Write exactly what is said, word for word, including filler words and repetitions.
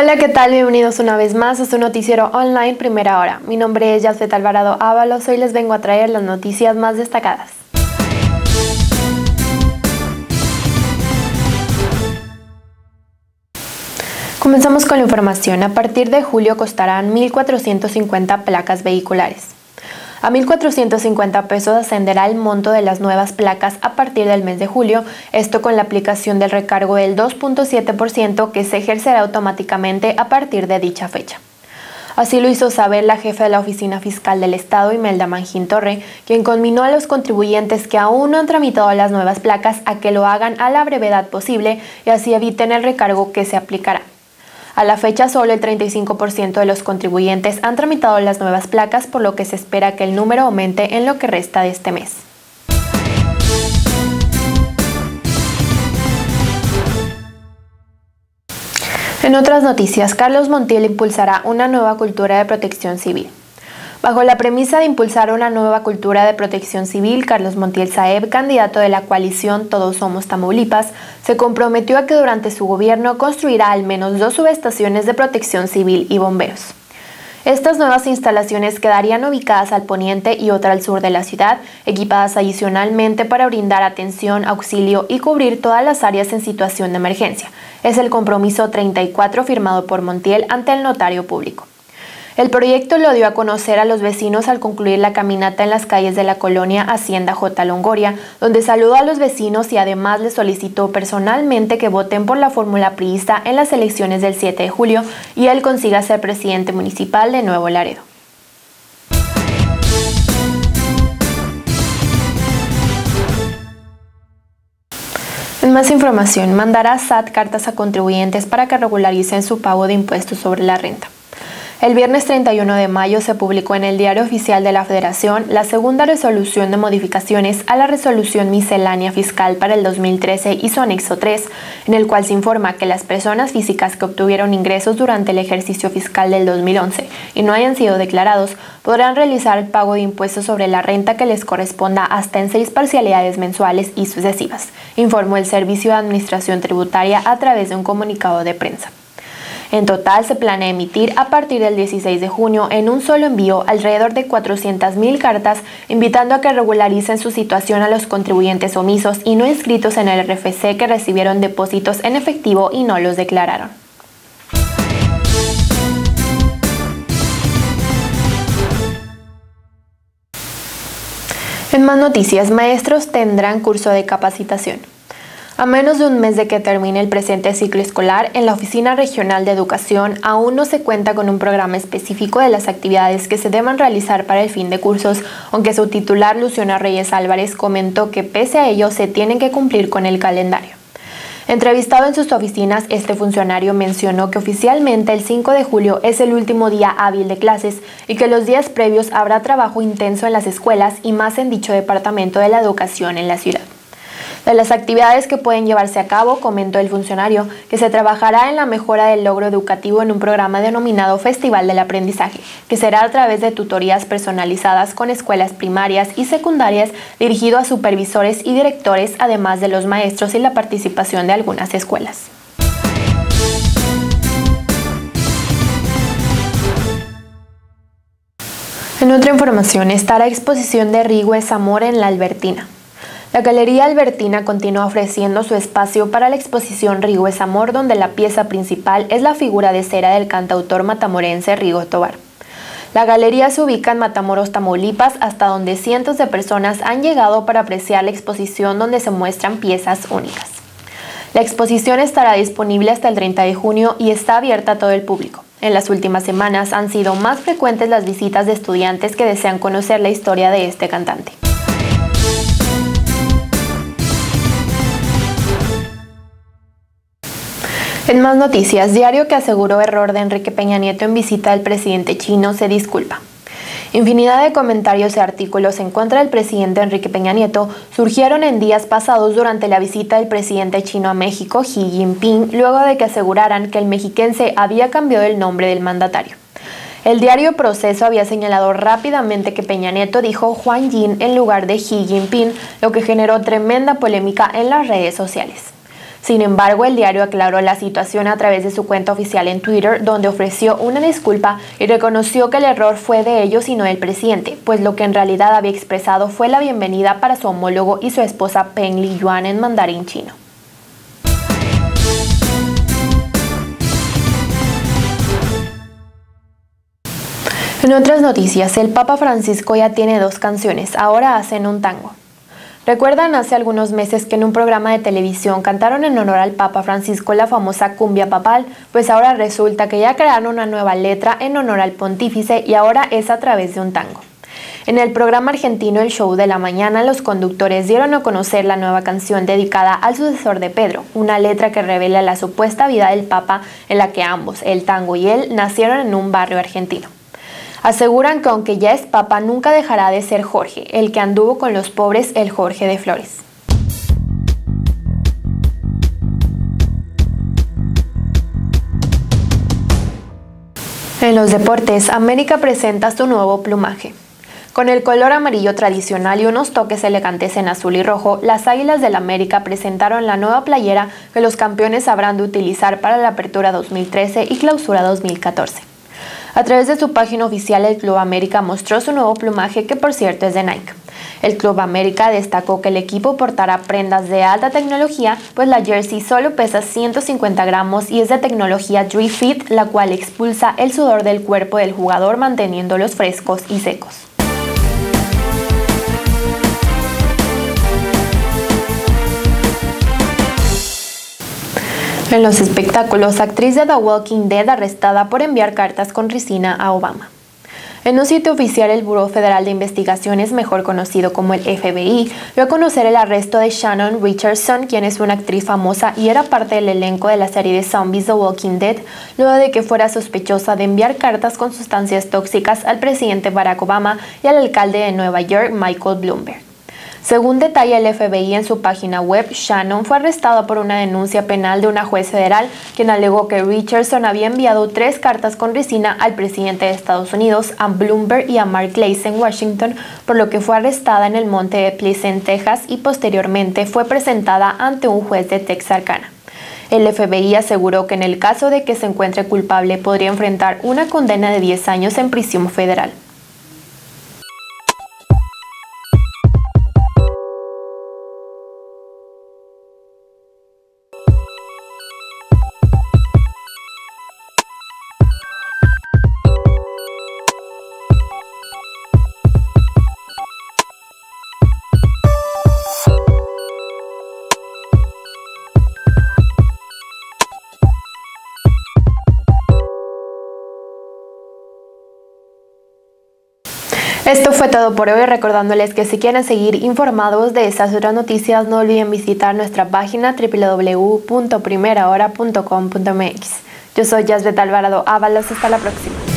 Hola, ¿qué tal? Bienvenidos una vez más a su noticiero online Primera Hora. Mi nombre es Yaceta Alvarado Ábalos. Hoy les vengo a traer las noticias más destacadas. Comenzamos con la información. A partir de julio costarán mil cuatrocientas cincuenta placas vehiculares. A mil cuatrocientos cincuenta pesos ascenderá el monto de las nuevas placas a partir del mes de julio, esto con la aplicación del recargo del dos punto siete por ciento que se ejercerá automáticamente a partir de dicha fecha. Así lo hizo saber la jefa de la Oficina Fiscal del Estado, Imelda Mangín Torre, quien conminó a los contribuyentes que aún no han tramitado las nuevas placas a que lo hagan a la brevedad posible y así eviten el recargo que se aplicará. A la fecha, solo el treinta y cinco por ciento de los contribuyentes han tramitado las nuevas placas, por lo que se espera que el número aumente en lo que resta de este mes. En otras noticias, Carlos Montiel impulsará una nueva cultura de protección civil. Bajo la premisa de impulsar una nueva cultura de protección civil, Carlos Montiel Saeb, candidato de la coalición Todos Somos Tamaulipas, se comprometió a que durante su gobierno construirá al menos dos subestaciones de protección civil y bomberos. Estas nuevas instalaciones quedarían ubicadas al poniente y otra al sur de la ciudad, equipadas adicionalmente para brindar atención, auxilio y cubrir todas las áreas en situación de emergencia. Es el compromiso treinta y cuatro firmado por Montiel ante el notario público. El proyecto lo dio a conocer a los vecinos al concluir la caminata en las calles de la colonia Hacienda J. Longoria, donde saludó a los vecinos y además les solicitó personalmente que voten por la fórmula priista en las elecciones del siete de julio y él consiga ser presidente municipal de Nuevo Laredo. En más información, mandará S A T cartas a contribuyentes para que regularicen su pago de impuestos sobre la renta. El viernes treinta y uno de mayo se publicó en el Diario Oficial de la Federación la segunda resolución de modificaciones a la Resolución Miscelánea Fiscal para el dos mil trece y su anexo tres, en el cual se informa que las personas físicas que obtuvieron ingresos durante el ejercicio fiscal del dos mil once y no hayan sido declarados, podrán realizar el pago de impuestos sobre la renta que les corresponda hasta en seis parcialidades mensuales y sucesivas, informó el Servicio de Administración Tributaria a través de un comunicado de prensa. En total, se planea emitir a partir del dieciséis de junio en un solo envío alrededor de cuatrocientas mil cartas, invitando a que regularicen su situación a los contribuyentes omisos y no inscritos en el R F C que recibieron depósitos en efectivo y no los declararon. En más noticias, maestros tendrán curso de capacitación. A menos de un mes de que termine el presente ciclo escolar, en la Oficina Regional de Educación aún no se cuenta con un programa específico de las actividades que se deban realizar para el fin de cursos, aunque su titular, Luciana Reyes Álvarez, comentó que pese a ello se tienen que cumplir con el calendario. Entrevistado en sus oficinas, este funcionario mencionó que oficialmente el cinco de julio es el último día hábil de clases y que los días previos habrá trabajo intenso en las escuelas y más en dicho departamento de la educación en la ciudad. De las actividades que pueden llevarse a cabo, comentó el funcionario, que se trabajará en la mejora del logro educativo en un programa denominado Festival del Aprendizaje, que será a través de tutorías personalizadas con escuelas primarias y secundarias dirigido a supervisores y directores, además de los maestros y la participación de algunas escuelas. En otra información, estará exposición de Rigo es Amor en La Albertina. La Galería Albertina continúa ofreciendo su espacio para la exposición Rigo es Amor, donde la pieza principal es la figura de cera del cantautor matamorense Rigo Tovar. La galería se ubica en Matamoros, Tamaulipas, hasta donde cientos de personas han llegado para apreciar la exposición donde se muestran piezas únicas. La exposición estará disponible hasta el treinta de junio y está abierta a todo el público. En las últimas semanas han sido más frecuentes las visitas de estudiantes que desean conocer la historia de este cantante. En más noticias, diario que aseguró error de Enrique Peña Nieto en visita del presidente chino se disculpa. Infinidad de comentarios y artículos en contra del presidente Enrique Peña Nieto surgieron en días pasados durante la visita del presidente chino a México, Xi Jinping, luego de que aseguraran que el mexiquense había cambiado el nombre del mandatario. El diario Proceso había señalado rápidamente que Peña Nieto dijo Juan Jin en lugar de Xi Jinping, lo que generó tremenda polémica en las redes sociales. Sin embargo, el diario aclaró la situación a través de su cuenta oficial en Twitter, donde ofreció una disculpa y reconoció que el error fue de ellos y no del presidente, pues lo que en realidad había expresado fue la bienvenida para su homólogo y su esposa Peng Li Yuan en mandarín chino. En otras noticias, el Papa Francisco ya tiene dos canciones, ahora hacen un tango. Recuerdan hace algunos meses que en un programa de televisión cantaron en honor al Papa Francisco la famosa cumbia papal, pues ahora resulta que ya crearon una nueva letra en honor al pontífice y ahora es a través de un tango. En el programa argentino El Show de la Mañana, los conductores dieron a conocer la nueva canción dedicada al sucesor de Pedro, una letra que revela la supuesta vida del Papa en la que ambos, el tango y él, nacieron en un barrio argentino. Aseguran que aunque ya es papa, nunca dejará de ser Jorge, el que anduvo con los pobres, el Jorge de Flores. En los deportes, América presenta su nuevo plumaje. Con el color amarillo tradicional y unos toques elegantes en azul y rojo, las Águilas del América presentaron la nueva playera que los campeones habrán de utilizar para la Apertura dos mil trece y Clausura dos mil catorce. A través de su página oficial, el Club América mostró su nuevo plumaje, que por cierto es de Nike. El Club América destacó que el equipo portará prendas de alta tecnología, pues la jersey solo pesa ciento cincuenta gramos y es de tecnología Dri-Fit, la cual expulsa el sudor del cuerpo del jugador manteniéndolos frescos y secos. En los espectáculos, actriz de The Walking Dead arrestada por enviar cartas con resina a Obama. En un sitio oficial, el Buró Federal de Investigaciones, mejor conocido como el F B I, dio a conocer el arresto de Shannon Richardson, quien es una actriz famosa y era parte del elenco de la serie de zombies The Walking Dead, luego de que fuera sospechosa de enviar cartas con sustancias tóxicas al presidente Barack Obama y al alcalde de Nueva York, Michael Bloomberg. Según detalla el F B I en su página web, Shannon fue arrestada por una denuncia penal de una juez federal, quien alegó que Richardson había enviado tres cartas con resina al presidente de Estados Unidos, a Bloomberg y a Mark Glazer en Washington, por lo que fue arrestada en el monte de Pleasant, Texas, y posteriormente fue presentada ante un juez de Texarkana. El F B I aseguró que en el caso de que se encuentre culpable podría enfrentar una condena de diez años en prisión federal. Esto fue todo por hoy, recordándoles que si quieren seguir informados de estas otras noticias, no olviden visitar nuestra página w w w punto primera hora punto com punto m x. Yo soy Yaceta Alvarado Ábalos, hasta la próxima.